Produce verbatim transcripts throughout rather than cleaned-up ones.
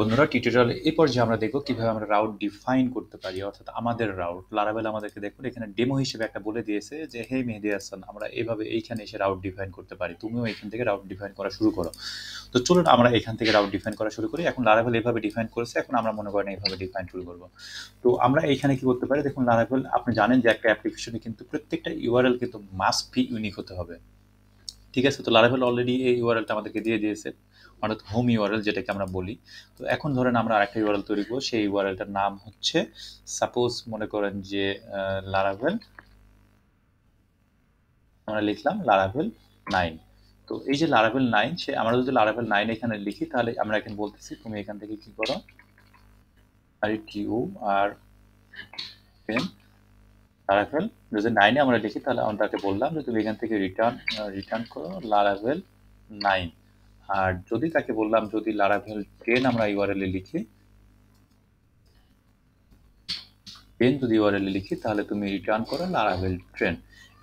বন্ধুরা টিউটোরিয়ালে এই পর্যায়ে আমরা দেখব কিভাবে আমরা রাউট ডিফাইন করতে পারি অর্থাৎ আমাদের রাউট লারাভেল আমাদেরকে দেখুন এখানে ডেমো হিসেবে একটা বলে দিয়েছে যে হে মেহেদী হাসান আমরা এইভাবে এইখানে এসে রাউট ডিফাইন করতে পারি তুমিও এখান থেকে রাউট ডিফাইন করা শুরু করো। তো চলুন আমরা এখান থেকে রাউট ডিফাইন করা শুরু করি। এখন লারাভেল এইভাবে ডিফাইন করেছে, এখন আমরা মনে করেন এইভাবে ডিফাইন শুরু করবো। তো আমরা এইখানে কি করতে পারি দেখুন লারাভেল আপনি জানেন যে একটা অ্যাপ্লিকেশনে কিন্তু প্রত্যেকটা ইউআরএল কিন্তু মাস্ট বি ইউনিক হতে হবে, ঠিক আছে? তো লারাভেল অলরেডি এই ইউআরএলটা আমাদেরকে দিয়ে দিয়েছে অর্থাৎ হোম ইউআরএল যেটাকে আমরা বলি। তো এখন ধরেন আমরা আরেকটা ইউআরএল তৈরি করব, সেই ইউআরএলটার নাম হচ্ছে সাপোজ মনে করেন যে লারাভেল আমরা লিখলাম লারাভেল নাইন। তো এই যে লারাভেল নাইন সে আমরা যদি লারাভেল নাইন এখানে লিখি তাহলে আমরা এখন বলতেছি তুমি এখান থেকে কি করো আর ইউ আর এন লারাভেল যদি নাইনে আমরা লিখি তাহলে আমরা তাকে বললাম যে তুমি এখান থেকে রিটার্ন রিটার্ন করো লারাভেল নাইন। আর যদি তাকে বললাম যদি লারাভেল টেন আমরা ইউআরএল এ লিখি টেন যদি ইউআরএল এ লিখি তাহলে তুমি রিটার্ন করো লারাভেল টেন।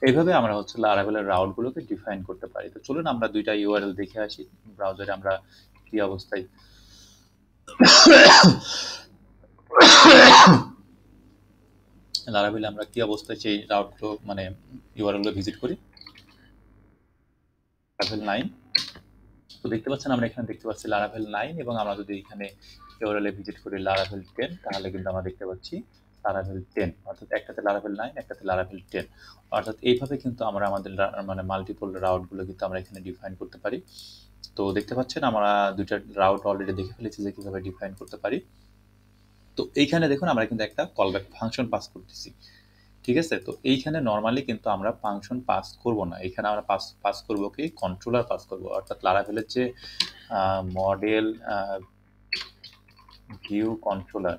এইভাবে আমরা হচ্ছে লারাভেলের রাউটগুলোকে ডিফাইন করতে পারি। তো চলুন আমরা দুইটা ইউআরএল দেখে আসি ব্রাউজারে আমরা কি অবস্থায়। লারাভেলে আমরা কি অবস্থায় সেই রাউটগুলো মানে ইউআরএলগুলো ভিজিট করি লারাভেল নাইন। তো দেখতে পাচ্ছেন আমরা এখানে দেখতে পাচ্ছি লারাভেল নাইন এবং আমরা যদি এখানে ইউআরএলে ভিজিট করি লারাভেল টেন তাহলে কিন্তু আমরা দেখতে পাচ্ছি লারাভেল টেন, অর্থাৎ একটাতে লারাভেল নাইন একটাতে লারাভেল টেন। অর্থাৎ এইভাবে কিন্তু আমরা আমাদের মানে মাল্টিপল রাউটগুলো কিন্তু আমরা এখানে ডিফাইন করতে পারি। তো দেখতে পাচ্ছেন আমরা দুইটা রাউট অলরেডি দেখে ফেলেছি যে কীভাবে ডিফাইন করতে পারি। তো এইখানে দেখুন আমরা কিন্তু একটা কলব্যাক ফাংশন পাস করতেছি, ঠিক আছে? তো এইখানে নর্মালি কিন্তু আমরা ফাংশন পাস করব না, এখানে আমরা পাস পাস করব কি কন্ট্রোলার পাস করব। অর্থাৎ লারাভেলের যে model view controller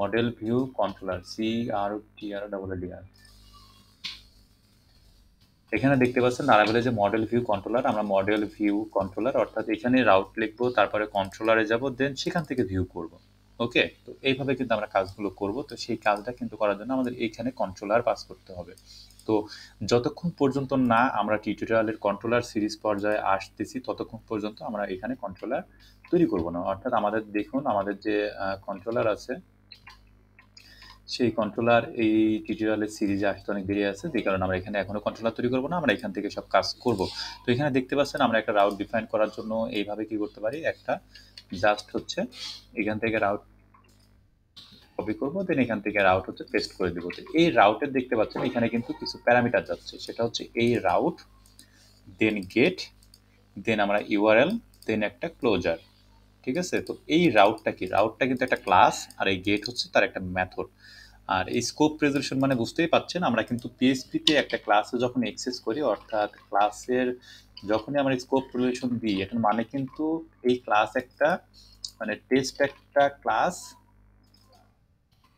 model view controller সি আর টি আর ডাবল ডি আর এখানে দেখতে পাচ্ছেন লারাভেলের যে মডেল ভিউ কন্ট্রোলার আমরা মডেল ভিউ কন্ট্রোলার অর্থাৎ এখানে রাউট লিখবো তারপরে কন্ট্রোলারে যাব দেন সেখান থেকে ভিউ করব, ওকে? তো এইভাবে কিন্তু আমরা কাজগুলো করব। তো সেই কাজটা কিন্তু করার জন্য আমাদের এইখানে কন্ট্রোলার পাস করতে হবে। তো যতক্ষণ পর্যন্ত না আমরা টিউটোরিয়ালের কন্ট্রোলার সিরিজ পর্যায়ে আসতেছি ততক্ষণ পর্যন্ত আমরা এখানে কন্ট্রোলার তৈরি করব না। অর্থাৎ আমাদের দেখুন আমাদের যে কন্ট্রোলার আছে সেই কন্ট্রোলার এই টিউটোরিয়ালের সিরিজে আসতে অনেক দেরি আছে, যে কারণে আমরা এখানে এখনও কন্ট্রোলার তৈরি করবো না, আমরা এখান থেকে সব কাজ করব। তো এখানে দেখতে পাচ্ছেন আমরা একটা রাউট ডিফাইন করার জন্য এইভাবে কি করতে পারি একটা জাস্ট হচ্ছে এখান থেকে রাউট কপি করবো দেন এখান থেকে রাউট হচ্ছে পেস্ট করে দেবো। তো এই রাউটের দেখতে পাচ্ছেন এখানে কিন্তু কিছু প্যারামিটার যাচ্ছে, সেটা হচ্ছে এই রাউট দেন গেট দেন আমরা ইউআরএল দেন একটা ক্লোজার, ঠিক আছে? তো এই রাউটটা কি রাউটটা কিন্তু একটা ক্লাস আর এই গেট হচ্ছে তার একটা মেথড। আর এই স্কোপ রেজলিউশন মানে বুঝতেই পাচ্ছেন আমরা কিন্তু পিএইচপিতে একটা ক্লাসে যখন অ্যাক্সেস করি অর্থাৎ ক্লাসের যখনই আমরা স্কোপ রেজলিউশন দিই এটা মানে কিন্তু এই ক্লাস একটা মানে টেস্ট একটা ক্লাস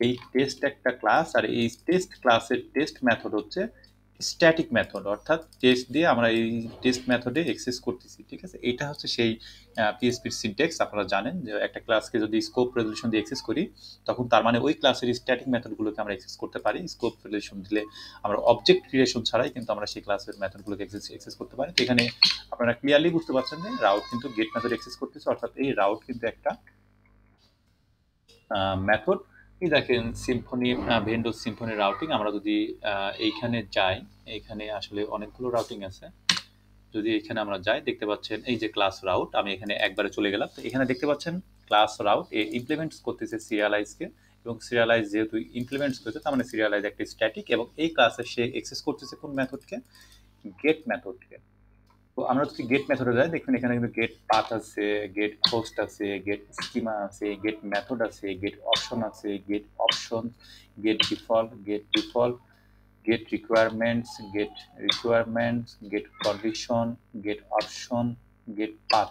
এই টেস্ট একটা ক্লাস আর এই টেস্ট ক্লাসের টেস্ট মেথড হচ্ছে স্ট্যাটিক মেথড অর্থাৎ টেস্ট দিয়ে আমরা এই টেস্ট মেথডে অ্যাক্সেস করতেছি, ঠিক আছে? এটা হচ্ছে সেই পিএইচপির সিনট্যাক্স। আপনারা জানেন যে একটা ক্লাসকে যদি স্কোপ রেজলিউশন দিয়ে অ্যাক্সেস করি তখন তার মানে ওই ক্লাসের স্ট্যাটিক মেথডগুলোকে আমরা অ্যাক্সেস করতে পারি। স্কোপ রেজলিউশন দিলে আমরা অবজেক্ট ক্রিয়েশন ছাড়াই কিন্তু আমরা সেই ক্লাসের মেথডগুলোকে অ্যাক্সেস অ্যাক্সেস করতে পারি। তো এখানে আপনারা ক্লিয়ারলি বুঝতে পারছেন যে রাউট কিন্তু গেট মেথড অ্যাক্সেস করতেছে, অর্থাৎ এই রাউট কিন্তু একটা মেথড। দেখেন সিম্ফনি ভেন্ডো সিম্ফনি রাউটিং আমরা যদি এইখানে যাই এইখানে আসলে অনেকগুলো রাউটিং আছে, যদি এখানে আমরা যাই দেখতে পাচ্ছেন এই যে ক্লাস রাউট আমি এখানে একবারে চলে গেলাম। তো এখানে দেখতে পাচ্ছেন ক্লাস রাউট এ ইমপ্লিমেন্টস করতেছে সিরিয়ালাইজকে এবং সিরিয়ালাইজ যেহেতু ইমপ্লিমেন্টস করছে তার মানে সিরিয়ালাইজ একটা স্ট্যাটিক এবং এই ক্লাসে সে অ্যাক্সেস করতেছে কোন মেথডকে গেট মেথডকে। তো আমরা যদি গেট মেথডে যাই দেখবেন এখানে কিন্তু গেট পাথ আছে গেট হোস্ট আছে গেট স্কিমা আছে গেট মেথড আছে গেট অপশন আছে get option get default get default get requirements get requirements get condition get option get path.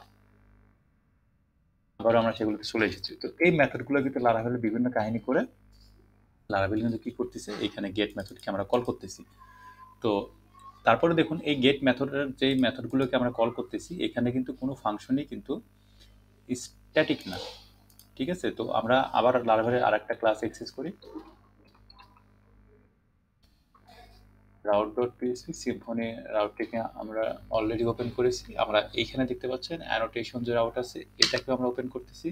আবার আমরা সেগুলোতে চলে এসেছি। তো এই মেথডগুলো কিন্তু লারাভেলে বিভিন্ন কাহিনী করে লারাভেল কিন্তু কী করতেছে এখানে গেট মেথডকে আমরা কল করতেছি। তো তারপরে দেখুন এই গেট মেথডের যে মেথডগুলোকে আমরা কল করতেছি এখানে কিন্তু কোনো ফাংশনই কিন্তু স্ট্যাটিক না, ঠিক আছে? তো আমরা আবার লারাভেলের আর একটা ক্লাস অ্যাক্সেস করি route.php symphony route থেকে আমরা অলরেডি ওপেন করেছি। আমরা এইখানে দেখতে পাচ্ছেন annotation যে route আছে এটাকে আমরা ওপেন করতেছি।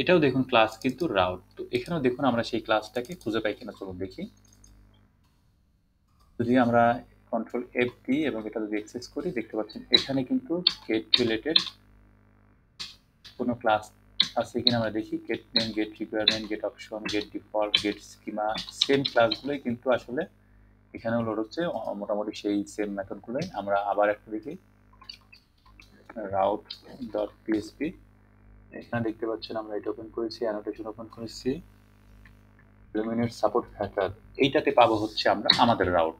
এটাও দেখুন ক্লাস কিন্তু route, তো এখানেও দেখুন আমরা সেই ক্লাসটাকে খুঁজে পাই কিনা, চলুন দেখি। যদি আমরা কন্ট্রোল এফ দিই এবং এটা যদি অ্যাক্সেস করি দেখতে পাচ্ছেন এখানে কিন্তু get related কোনো ক্লাস আছে কিনা আমরা দেখি। get name, get requirement, get option, get default, get schema, same ক্লাসগুলোই কিন্তু আসলে এখানেও লোড হচ্ছে মোটামুটি সেই সেম মেথডগুলোই। আমরা আবার একটা দেখি রাউট ডট পিএসপি, এখানে দেখতে পাচ্ছেন আমরা এটা ওপেন করেছি, অ্যানোটেশন ওপেন করেছি, ডোমেইনের সাপোর্ট ফ্যাক্টর এইটাতে পাবো হচ্ছে আমরা আমাদের রাউট।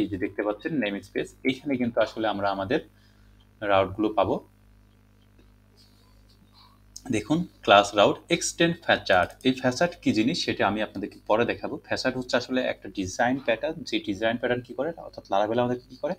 এই যে দেখতে পাচ্ছেন নেম স্পেস, এইখানে কিন্তু আসলে আমরা আমাদের রাউটগুলো পাবো। দেখুন ক্লাস রাউট এক্সটেন্ড ফ্যাচার্ড, এই ফ্যাচার্ড কি জিনিস সেটা আমি আপনাদেরকে পরে দেখাবো। ফ্যাচার্ড হচ্ছে আসলে একটা ডিজাইন প্যাটার্ন, যে ডিজাইন প্যাটার্ন কি করে অর্থাৎ লারাভেল আমাদেরকে কি করে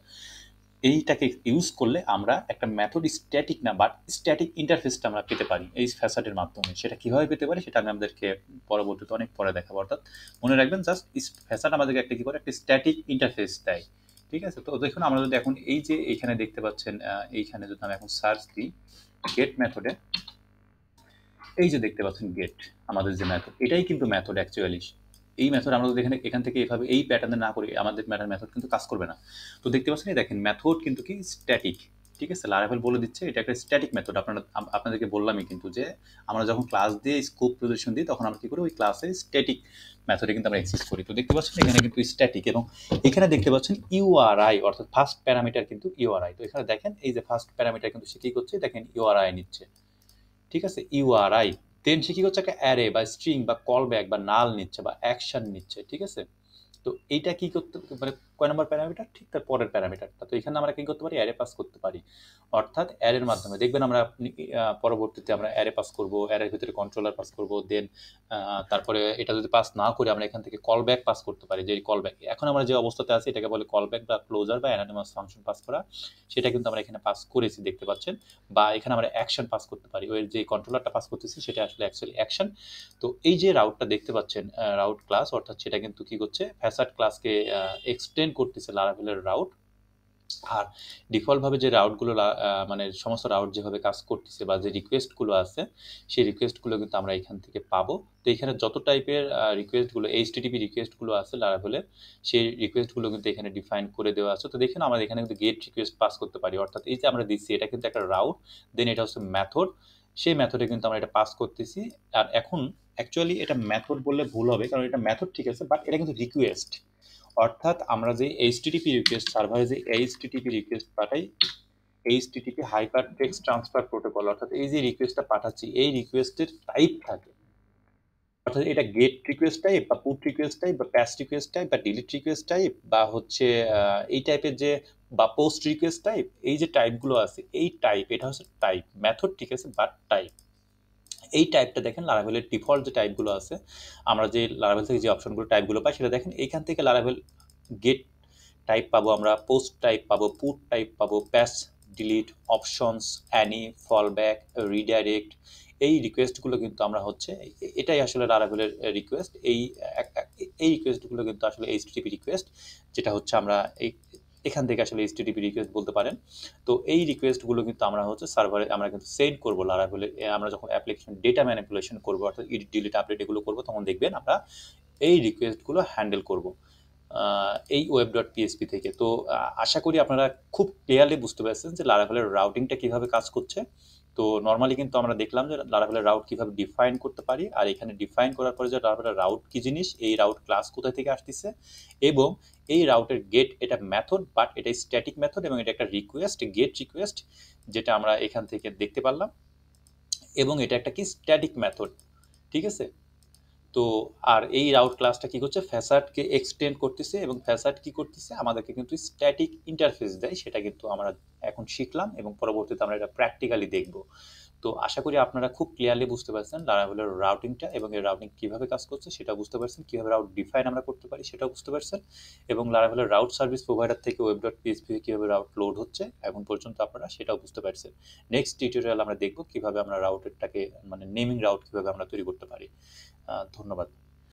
এইটাকে ইউজ করলে আমরা একটা মেথড স্ট্যাটিক না বাট স্ট্যাটিক ইন্টারফেসটা আমরা পেতে পারি এই ফ্যাচার্ডের মাধ্যমে। সেটা কীভাবে পেতে পারি সেটা আমি আমাদেরকে পরবর্তীতে অনেক পরে দেখাবো। অর্থাৎ মনে রাখবেন জাস্ট ফ্যাচার্ড আমাদেরকে একটা কি করে একটা স্ট্যাটিক ইন্টারফেস দেয়, ঠিক আছে। তো দেখুন আমরা যদি এখন এই যে এখানে দেখতে পাচ্ছেন এইখানে যদি আমি এখন সার্চ দিই গেট মেথডে, এই যে দেখতে পাচ্ছেন গেট আমাদের যে মেথড, এটাই কিন্তু মেথড অ্যাকচুয়ালি। এই মেথড আমরা যদি এখানে এখান থেকে এভাবে এই প্যাটার্নে না করি আমাদের ম্যাটার মেথড কিন্তু কাজ করবে না। তো দেখতে পাচ্ছেন এই দেখেন মেথড কিন্তু কি স্ট্যাটিক, ঠিক আছে। লারাভেল বলে দিচ্ছে এটা একটা স্ট্যাটিক মেথড। আপনারা আপনাদেরকে বললামই কিন্তু যে আমরা যখন ক্লাস দিয়ে স্কোপ প্রদর্শন দিই তখন আমরা কী করি ওই ক্লাসে স্ট্যাটিক মেথডে কিন্তু আমরা এক্সিস্ট করি। তো দেখতে পাচ্ছেন এখানে কিন্তু স্ট্যাটিক এবং এখানে দেখতে পাচ্ছেন ইউআরআই অর্থাৎ ফার্স্ট প্যারামিটার কিন্তু ইউআরআই। তো এখানে দেখেন এই যে ফার্স্ট প্যারামিটার কিন্তু সে কী করছে দেখেন ইউআরআই নিচ্ছে, ঠিক আছে, ইউআরআই। দেন সে কী করছে একটা অ্যারে বা স্ট্রিং বা কল ব্যাক বা নাল নিচ্ছে বা অ্যাকশন নিচ্ছে, ঠিক আছে। তো এইটা কী করতে মানে কয় নম্বর প্যারামিটার, ঠিক তার পরের প্যারামিটারটা। তো এখানে আমরা কী করতে পারি অ্যারে পাস করতে পারি, অর্থাৎ অ্যারের মাধ্যমে দেখবেন আমরা আপনি পরবর্তীতে আমরা অ্যারে পাস করবো, অ্যারের ভিতরে কন্ট্রোলার পাস করবো। দেন তারপরে এটা যদি পাস না করে আমরা এখান থেকে কল ব্যাক পাস করতে পারি, যে কল ব্যাক এখন আমরা যে অবস্থাতে আছি এটাকে বলে কল ব্যাক বা ক্লোজার বা অ্যানোনিমাস ফাংশন পাস করা, সেটা কিন্তু আমরা এখানে পাস করেছি দেখতে পাচ্ছেন। বা এখানে আমরা অ্যাকশন পাস করতে পারি, ওই যে কন্ট্রোলারটা পাস করতেছি সেটা আসলে অ্যাকচুয়ালি অ্যাকশন। তো এই যে রাউটটা দেখতে পাচ্ছেন রাউট ক্লাস অর্থাৎ সেটা কিন্তু কী করছে ফ্যাচার্ড ক্লাসকে এক্সটেন্ড করতেছে লারাভেলের রাউট। আর ডিফল্টভাবে যে রাউটগুলো মানে সমস্ত রাউট যেভাবে কাজ করতেছে বা যে রিকোয়েস্টগুলো আছে সেই রিকোয়েস্টগুলো কিন্তু আমরা এখান থেকে পাবো। তো এখানে যত টাইপের রিকোয়েস্টগুলো এইচটিটিপি রিকোয়েস্টগুলো আছে লারাভেলের সেই রিকোয়েস্টগুলো কিন্তু এখানে ডিফাইন করে দেওয়া আছে। তো দেখেন আমরা এখানে কিন্তু গেট রিকোয়েস্ট পাস করতে পারি, অর্থাৎ এই যে আমরা দিচ্ছি এটা কিন্তু একটা রাউট, দেন এটা হচ্ছে মেথড, সেই মেথডে কিন্তু আমরা এটা পাস করতেছি। আর এখন অ্যাকচুয়ালি এটা মেথড বললে ভুল হবে, কারণ এটা মেথড ঠিক আছে বাট এটা কিন্তু রিকোয়েস্ট, অর্থাৎ আমরা যে এইচটিটিপি রিকোয়েস্ট সার্ভারে যে এইচটিটিপি রিকোয়েস্ট পাঠাই এইচটিটিপি হাইপারটেক্সট ট্রান্সফার প্রোটোকল, অর্থাৎ এই যে রিকোয়েস্টটা পাঠাচ্ছি এই রিকোয়েস্টের টাইপ থাকে, অর্থাৎ এটা গেট রিকোয়েস্ট টাইপ বা পুট রিকোয়েস্ট টাইপ বা প্যাস রিকোয়েস্ট টাইপ বা ডিলিট রিকোয়েস্ট টাইপ বা হচ্ছে এই টাইপের যে বা পোস্ট রিকোয়েস্ট টাইপ, এই যে টাইপগুলো আছে এই টাইপ এটা হচ্ছে টাইপ। মেথড ঠিক আছে বাট টাইপ, এই টাইপটা দেখেন লারাভেলের ডিফল্ট যে টাইপগুলো আছে আমরা যে লারাভেল থেকে যে অপশনগুলো টাইপগুলো পাই সেটা দেখেন এইখান থেকে লারাভেল গেট টাইপ পাবো, আমরা পোস্ট টাইপ পাবো, পুট টাইপ পাবো, patch, delete, options, any, fallback, redirect, এই রিকোয়েস্টগুলো কিন্তু আমরা হচ্ছে এটাই আসলে লারাভেলের রিকোয়েস্ট। এই এই রিকোয়েস্টগুলো কিন্তু আসলে এইচটিটিপি রিকোয়েস্ট, যেটা হচ্ছে আমরা এই এখান থেকে আসলে এইচটিটিপি রিকোয়েস্ট বলতে পারেন। তো এই রিকোয়েস্টগুলো কিন্তু আমরা হচ্ছে সার্ভারে আমরা কিন্তু সেন্ড করবো লারাভেলে। আমরা যখন অ্যাপ্লিকেশন ডেটা ম্যানিপুলেশন করবো অর্থাৎ এডিট ডিলিট আপডেট এগুলো করবো তখন দেখবেন আমরা এই রিকোয়েস্টগুলো হ্যান্ডেল করবো এই ওয়েব ডট পিএসপি থেকে। তো আশা করি আপনারা খুব ক্লিয়ারলি বুঝতে পারছেন যে লারাভেলের রাউটিংটা কীভাবে কাজ করছে। তো নর্মালি কিন্তু আমরা দেখলাম যে লারাভেলের রাউট কীভাবে ডিফাইন করতে পারি, আর এখানে ডিফাইন করার পরে যে লারাভেলের রাউট কী জিনিস, এই রাউট ক্লাস কোথায় থেকে আসতেছে, এবং এই রাউটের গেট এটা মেথড বাট এটা স্ট্যাটিক মেথড এবং এটা একটা রিকোয়েস্ট গেট রিকোয়েস্ট যেটা আমরা এখান থেকে দেখতে পারলাম, এবং এটা একটা কি স্ট্যাটিক মেথড, ঠিক আছে। তো আর এই রাউট ক্লাসটা কী করছে ফ্যাচার্ডকে এক্সটেন্ড করতেছে এবং ফ্যাচার্ড কী করতেছে আমাদেরকে কিন্তু স্ট্যাটিক ইন্টারফেস দেয়, সেটা কিন্তু আমরা এখন শিখলাম এবং পরবর্তীতে আমরা এটা প্র্যাকটিক্যালি দেখব। তো আশা করি আপনারা খুব ক্লিয়ারলি বুঝতে পারছেন লারাভেলের রাউটিংটা এবং এই রাউটিং কীভাবে কাজ করছে সেটা বুঝতে পারছেন, কীভাবে রাউট ডিফাইন আমরা করতে পারি সেটাও বুঝতে পারছেন, এবং লারাভেলের রাউট সার্ভিস প্রোভাইডার থেকে ওয়েব ডট পিএসপি কীভাবে রাউট লোড হচ্ছে এখন পর্যন্ত আপনারা সেটাও বুঝতে পারছেন। নেক্সট টিউটোরিয়াল আমরা দেখব কীভাবে আমরা রাউটেরটাকে মানে নেমিং রাউট কীভাবে আমরা তৈরি করতে পারি। ধন্যবাদ।